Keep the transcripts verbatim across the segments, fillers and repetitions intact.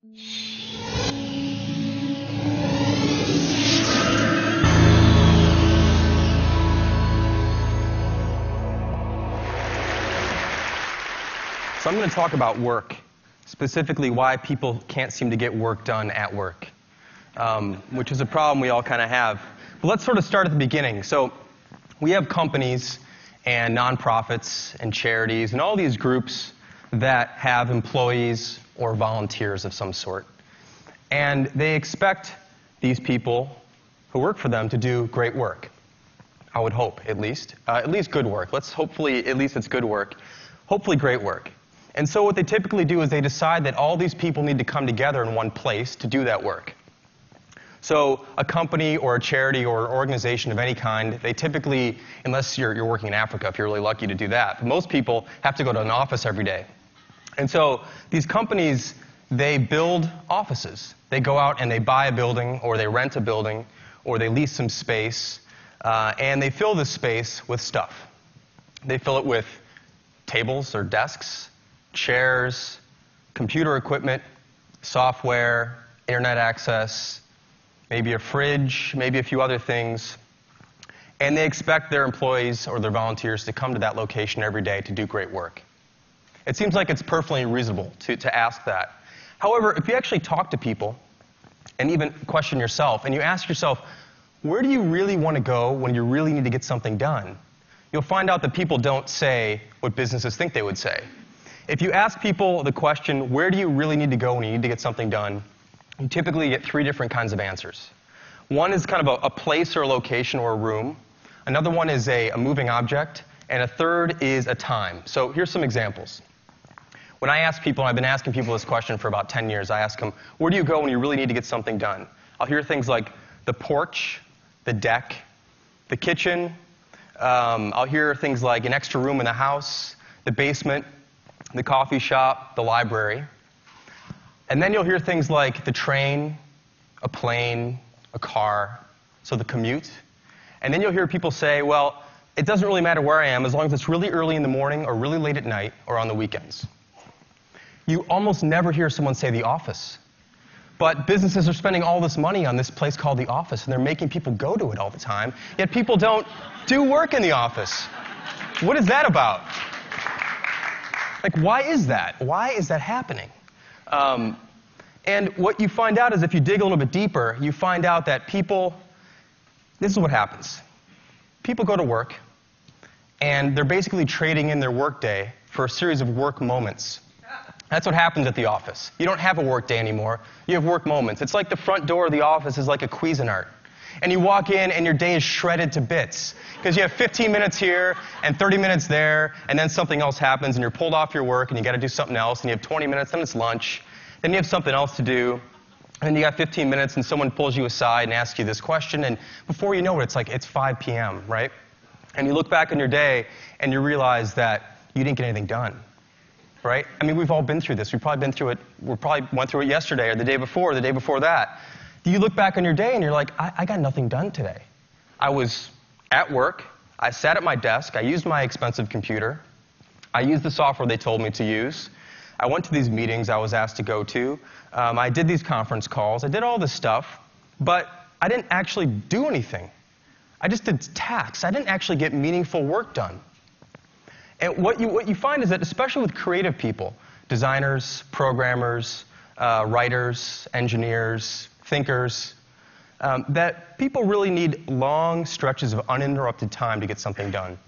So I'm going to talk about work, specifically why people can't seem to get work done at work, um, which is a problem we all kind of have. But let's sort of start at the beginning. So we have companies and nonprofits and charities and all these groups that have employees or volunteers of some sort. And they expect these people who work for them to do great work. I would hope, at least. Uh, at least good work. Let's hopefully, at least it's good work. Hopefully great work. And so what they typically do is they decide that all these people need to come together in one place to do that work. So a company or a charity or an organization of any kind, they typically, unless you're, you're working in Africa, if you're really lucky to do that, but most people have to go to an office every day. And so these companies, they build offices. They go out and they buy a building, or they rent a building, or they lease some space, uh, and they fill this space with stuff. They fill it with tables or desks, chairs, computer equipment, software, internet access, maybe a fridge, maybe a few other things. And they expect their employees or their volunteers to come to that location every day to do great work. It seems like it's perfectly reasonable to, to ask that. However, if you actually talk to people and even question yourself, and you ask yourself, where do you really want to go when you really need to get something done? You'll find out that people don't say what businesses think they would say. If you ask people the question, where do you really need to go when you need to get something done, you typically get three different kinds of answers. One is kind of a, a place or a location or a room. Another one is a, a moving object. And a third is a time. So here's some examples. When I ask people, and I've been asking people this question for about ten years, I ask them, where do you go when you really need to get something done? I'll hear things like the porch, the deck, the kitchen. Um, I'll hear things like an extra room in the house, the basement, the coffee shop, the library. And then you'll hear things like the train, a plane, a car, so the commute. And then you'll hear people say, well, it doesn't really matter where I am as long as it's really early in the morning or really late at night or on the weekends. You almost never hear someone say the office. But businesses are spending all this money on this place called the office, and they're making people go to it all the time, yet people don't do work in the office. What is that about? Like, why is that? Why is that happening? Um, and what you find out is if you dig a little bit deeper, you find out that people, this is what happens. People go to work, and they're basically trading in their work day for a series of work moments. That's what happens at the office. You don't have a work day anymore. You have work moments. It's like the front door of the office is like a Cuisinart. And you walk in, and your day is shredded to bits. Because you have fifteen minutes here, and thirty minutes there, and then something else happens, and you're pulled off your work, and you got to do something else, and you have twenty minutes, then it's lunch, then you have something else to do, and then you got fifteen minutes, and someone pulls you aside and asks you this question, and before you know it, it's like, it's five p m, right? And you look back on your day, and you realize that you didn't get anything done, right? I mean, we've all been through this. We've probably been through it, we probably went through it yesterday, or the day before, or the day before that. You look back on your day and you're like, I, I got nothing done today. I was at work, I sat at my desk, I used my expensive computer, I used the software they told me to use, I went to these meetings I was asked to go to, um, I did these conference calls, I did all this stuff, but I didn't actually do anything. I just did tasks. I didn't actually get meaningful work done. And what you, what you find is that, especially with creative people, designers, programmers, uh, writers, engineers, thinkers, um, that people really need long stretches of uninterrupted time to get something done.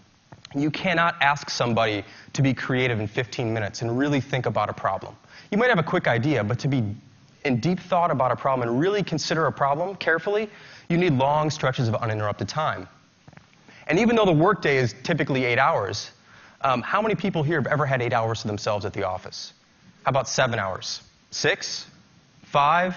You cannot ask somebody to be creative in fifteen minutes and really think about a problem. You might have a quick idea, but to be in deep thought about a problem and really consider a problem carefully, you need long stretches of uninterrupted time. And even though the workday is typically eight hours, um, how many people here have ever had eight hours to themselves at the office? How about seven hours? Six? Five?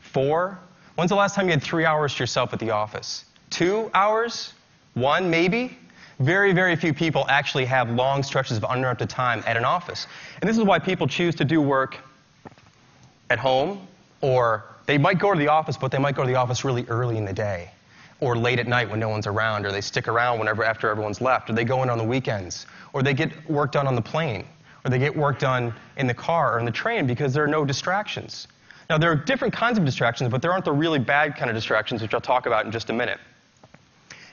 Four? When's the last time you had three hours to yourself at the office? Two hours? One, maybe? Very, very few people actually have long stretches of uninterrupted time at an office. And this is why people choose to do work at home, or they might go to the office, but they might go to the office really early in the day, or late at night when no one's around, or they stick around whenever after everyone's left, or they go in on the weekends, or they get work done on the plane, or they get work done in the car or in the train because there are no distractions. Now, there are different kinds of distractions, but there aren't the really bad kind of distractions, which I'll talk about in just a minute.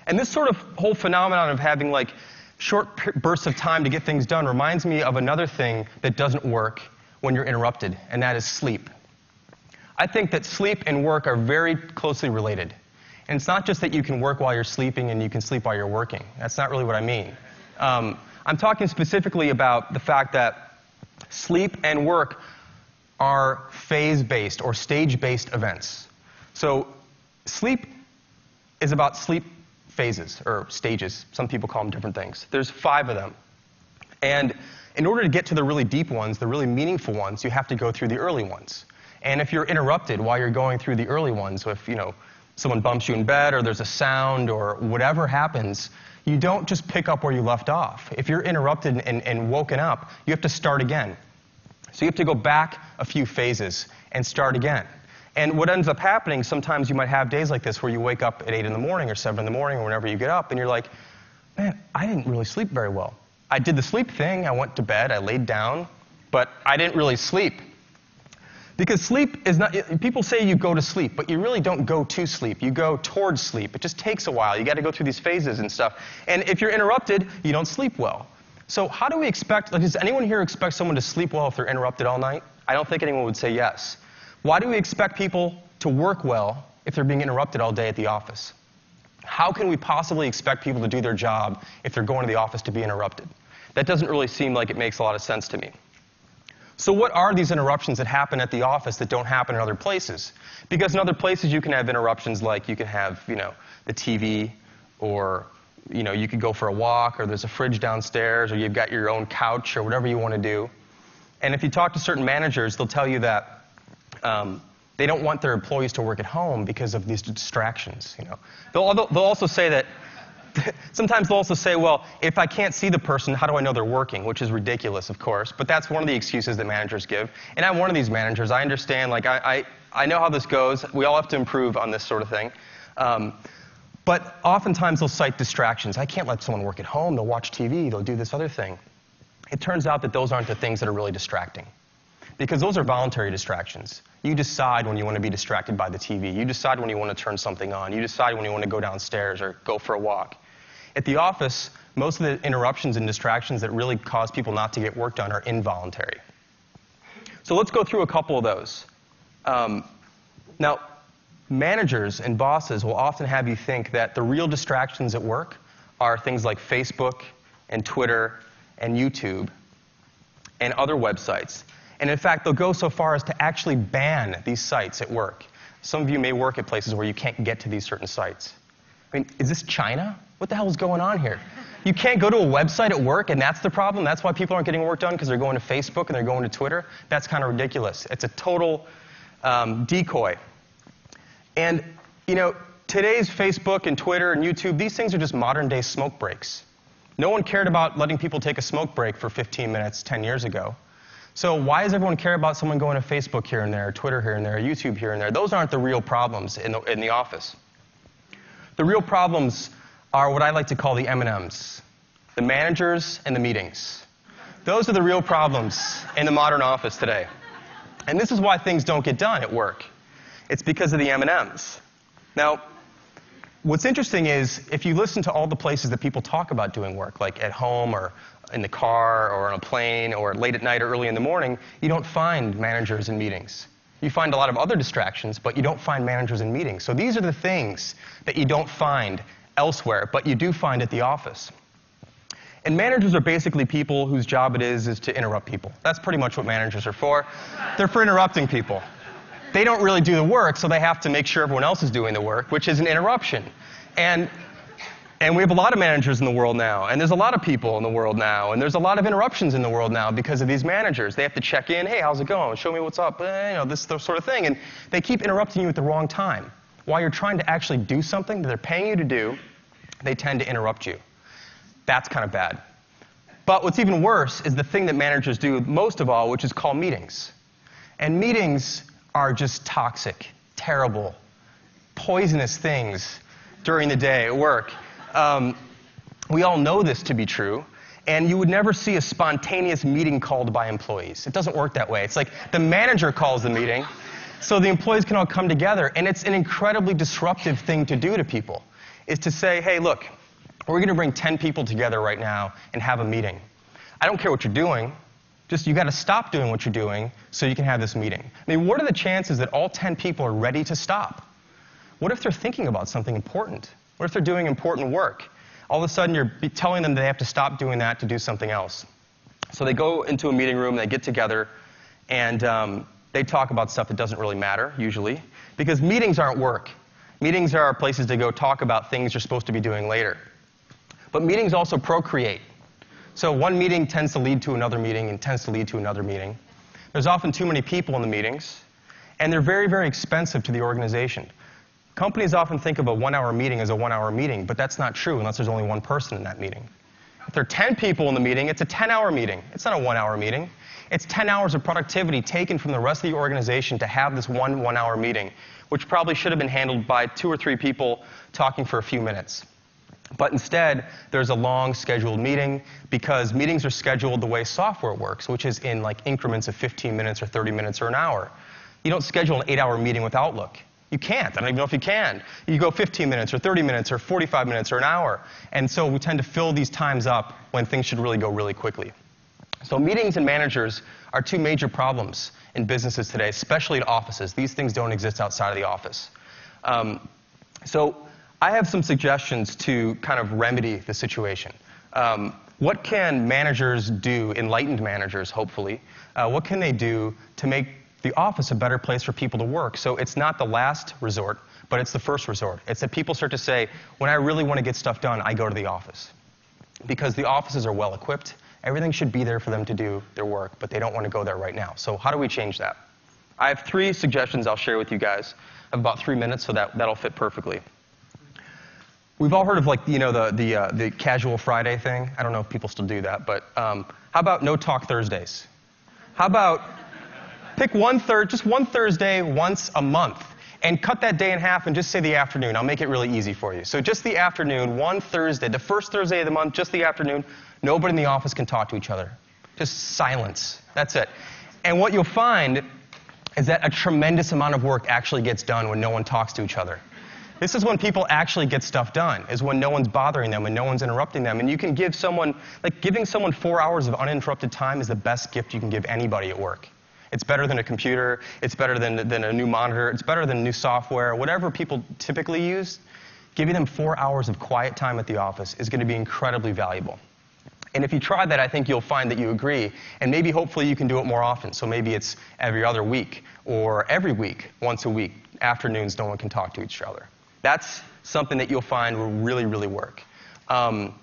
And this sort of whole phenomenon of having like short bursts of time to get things done reminds me of another thing that doesn't work when you're interrupted, and that is sleep. I think that sleep and work are very closely related. And it's not just that you can work while you're sleeping and you can sleep while you're working. That's not really what I mean. Um, I'm talking specifically about the fact that sleep and work are phase-based or stage-based events. So sleep is about sleep phases or stages. Some people call them different things. There's five of them. And in order to get to the really deep ones, the really meaningful ones, you have to go through the early ones. And if you're interrupted while you're going through the early ones, so if, you know, someone bumps you in bed or there's a sound or whatever happens, you don't just pick up where you left off. If you're interrupted and, and woken up, you have to start again. So you have to go back a few phases and start again. And what ends up happening, sometimes you might have days like this where you wake up at eight in the morning or seven in the morning or whenever you get up and you're like, man, I didn't really sleep very well. I did the sleep thing, I went to bed, I laid down, but I didn't really sleep. Because sleep is not, people say you go to sleep, but you really don't go to sleep. You go towards sleep. It just takes a while. You got to go through these phases and stuff. And if you're interrupted, you don't sleep well. So how do we expect, like, does anyone here expect someone to sleep well if they're interrupted all night? I don't think anyone would say yes. Why do we expect people to work well if they're being interrupted all day at the office? How can we possibly expect people to do their job if they're going to the office to be interrupted? That doesn't really seem like it makes a lot of sense to me. So what are these interruptions that happen at the office that don't happen in other places? Because in other places you can have interruptions like you can have, you know, the T V or, you know, you could go for a walk, or there's a fridge downstairs, or you've got your own couch, or whatever you want to do. And if you talk to certain managers, they'll tell you that um, they don't want their employees to work at home because of these distractions. You know, they'll, they'll also say that, sometimes they'll also say, well, if I can't see the person, how do I know they're working? Which is ridiculous, of course, but that's one of the excuses that managers give. And I'm one of these managers. I understand, like, I, I, I know how this goes. We all have to improve on this sort of thing. Um, But oftentimes they'll cite distractions. I can't let someone work at home. They'll watch T V. They'll do this other thing. It turns out that those aren't the things that are really distracting, because those are voluntary distractions. You decide when you want to be distracted by the T V. You decide when you want to turn something on. You decide when you want to go downstairs or go for a walk. At the office, most of the interruptions and distractions that really cause people not to get work done are involuntary. So let's go through a couple of those. Um, now. Managers and bosses will often have you think that the real distractions at work are things like Facebook and Twitter and YouTube and other websites. And in fact, they'll go so far as to actually ban these sites at work. Some of you may work at places where you can't get to these certain sites. I mean, is this China? What the hell is going on here? You can't go to a website at work, and that's the problem? That's why people aren't getting work done, because they're going to Facebook and they're going to Twitter? That's kind of ridiculous. It's a total um, decoy. And, you know, today's Facebook and Twitter and YouTube, these things are just modern-day smoke breaks. No one cared about letting people take a smoke break for fifteen minutes ten years ago. So why does everyone care about someone going to Facebook here and there, Twitter here and there, YouTube here and there? Those aren't the real problems in the, in the office. The real problems are what I like to call the M and M's, the managers and the meetings. Those are the real problems in the modern office today. And this is why things don't get done at work. It's because of the M and M's. Now, what's interesting is if you listen to all the places that people talk about doing work, like at home or in the car or on a plane or late at night or early in the morning, you don't find managers in meetings. You find a lot of other distractions, but you don't find managers in meetings. So these are the things that you don't find elsewhere, but you do find at the office. And managers are basically people whose job it is is to interrupt people. That's pretty much what managers are for. They're for interrupting people. They don't really do the work, so they have to make sure everyone else is doing the work, which is an interruption. And, and we have a lot of managers in the world now, and there's a lot of people in the world now, and there's a lot of interruptions in the world now because of these managers. They have to check in, hey, how's it going? Show me what's up, eh, you know, this sort of thing. And they keep interrupting you at the wrong time. While you're trying to actually do something that they're paying you to do, they tend to interrupt you. That's kind of bad. But what's even worse is the thing that managers do most of all, which is call meetings. And meetings are just toxic, terrible, poisonous things during the day at work. Um, we all know this to be true. and you would never see a spontaneous meeting called by employees. It doesn't work that way. It's like the manager calls the meeting, so the employees can all come together, and it's an incredibly disruptive thing to do to people, is to say, hey, look, we're going to bring ten people together right now and have a meeting. I don't care what you're doing. Just you got to stop doing what you're doing so you can have this meeting. I mean, what are the chances that all ten people are ready to stop? What if they're thinking about something important? What if they're doing important work? All of a sudden, you're telling them they have to stop doing that to do something else. So they go into a meeting room, they get together, and um, they talk about stuff that doesn't really matter, usually, because meetings aren't work. Meetings are places to go talk about things you're supposed to be doing later. But meetings also procreate. So one meeting tends to lead to another meeting and tends to lead to another meeting. There's often too many people in the meetings, and they're very, very expensive to the organization. Companies often think of a one-hour meeting as a one-hour meeting, but that's not true unless there's only one person in that meeting. If there are ten people in the meeting, it's a ten-hour meeting. It's not a one-hour meeting. It's ten hours of productivity taken from the rest of the organization to have this one one-hour meeting, which probably should have been handled by two or three people talking for a few minutes. But instead, there's a long scheduled meeting because meetings are scheduled the way software works, which is in like increments of fifteen minutes or thirty minutes or an hour. You don't schedule an eight-hour meeting with Outlook. You can't. I don't even know if you can. You go fifteen minutes or thirty minutes or forty-five minutes or an hour. And so we tend to fill these times up when things should really go really quickly. So meetings and managers are two major problems in businesses today, especially in offices. These things don't exist outside of the office. Um, so I have some suggestions to kind of remedy the situation. Um, what can managers do, enlightened managers, hopefully, uh, what can they do to make the office a better place for people to work? So it's not the last resort, but it's the first resort. It's that people start to say, when I really want to get stuff done, I go to the office. Because the offices are well equipped. Everything should be there for them to do their work, but they don't want to go there right now. So how do we change that? I have three suggestions I'll share with you guys. I have about three minutes, so that, that'll fit perfectly. We've all heard of, like, you know, the, the, uh, the casual Friday thing. I don't know if people still do that, but um, how about no talk Thursdays? How about pick one third, just one Thursday once a month, and cut that day in half and just say the afternoon. I'll make it really easy for you. So just the afternoon, one Thursday, the first Thursday of the month, just the afternoon, nobody in the office can talk to each other. Just silence. That's it. And what you'll find is that a tremendous amount of work actually gets done when no one talks to each other. This is when people actually get stuff done, is when no one's bothering them and no one's interrupting them. And you can give someone, like giving someone four hours of uninterrupted time is the best gift you can give anybody at work. It's better than a computer, it's better than, than a new monitor, it's better than new software, whatever people typically use. Giving them four hours of quiet time at the office is going to be incredibly valuable. And if you try that, I think you'll find that you agree, and maybe hopefully you can do it more often. So maybe it's every other week, or every week, once a week, afternoons no one can talk to each other. That's something that you'll find will really, really work. Um,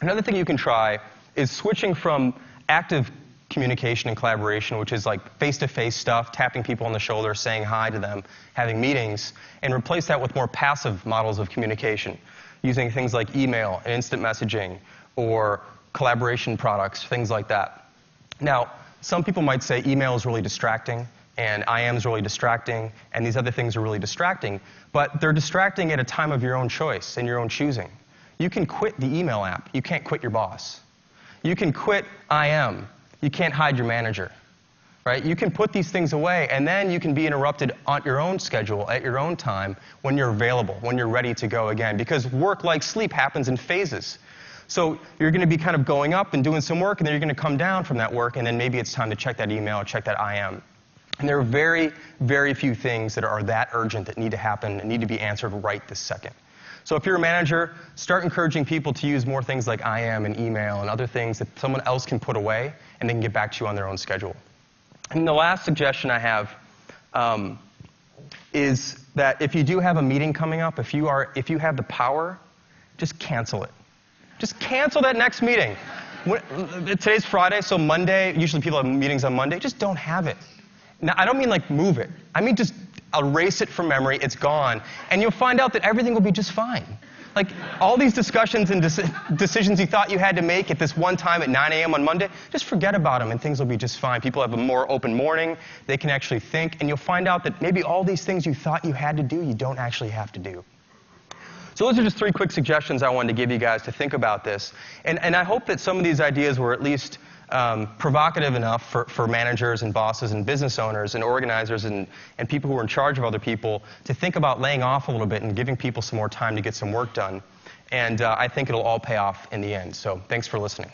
another thing you can try is switching from active communication and collaboration, which is like face-to-face stuff, tapping people on the shoulder, saying hi to them, having meetings, and replace that with more passive models of communication, using things like email and instant messaging or collaboration products, things like that. Now, some people might say email is really distracting, and I M is really distracting, and these other things are really distracting, but they're distracting at a time of your own choice and your own choosing. You can quit the email app. You can't quit your boss. You can quit I M. You can't hide your manager, right? You can put these things away, and then you can be interrupted on your own schedule, at your own time, when you're available, when you're ready to go again, because work, like sleep, happens in phases. So you're going to be kind of going up and doing some work, and then you're going to come down from that work, and then maybe it's time to check that email or check that I M. And there are very, very few things that are that urgent that need to happen and need to be answered right this second. So if you're a manager, start encouraging people to use more things like I M and email and other things that someone else can put away and they can get back to you on their own schedule. And the last suggestion I have um, is that if you do have a meeting coming up, if you, are, if you have the power, just cancel it. Just cancel that next meeting. Today's Friday, so Monday, usually people have meetings on Monday. Just don't have it. Now, I don't mean like move it. I mean just erase it from memory, it's gone, and you'll find out that everything will be just fine. Like, all these discussions and deci decisions you thought you had to make at this one time at nine A M on Monday, just forget about them and things will be just fine. People have a more open morning, they can actually think, and you'll find out that maybe all these things you thought you had to do, you don't actually have to do. So those are just three quick suggestions I wanted to give you guys to think about this. And, and I hope that some of these ideas were at least um, provocative enough for, for managers and bosses and business owners and organizers and, and people who are in charge of other people to think about laying off a little bit and giving people some more time to get some work done. And uh, I think it'll all pay off in the end. So thanks for listening.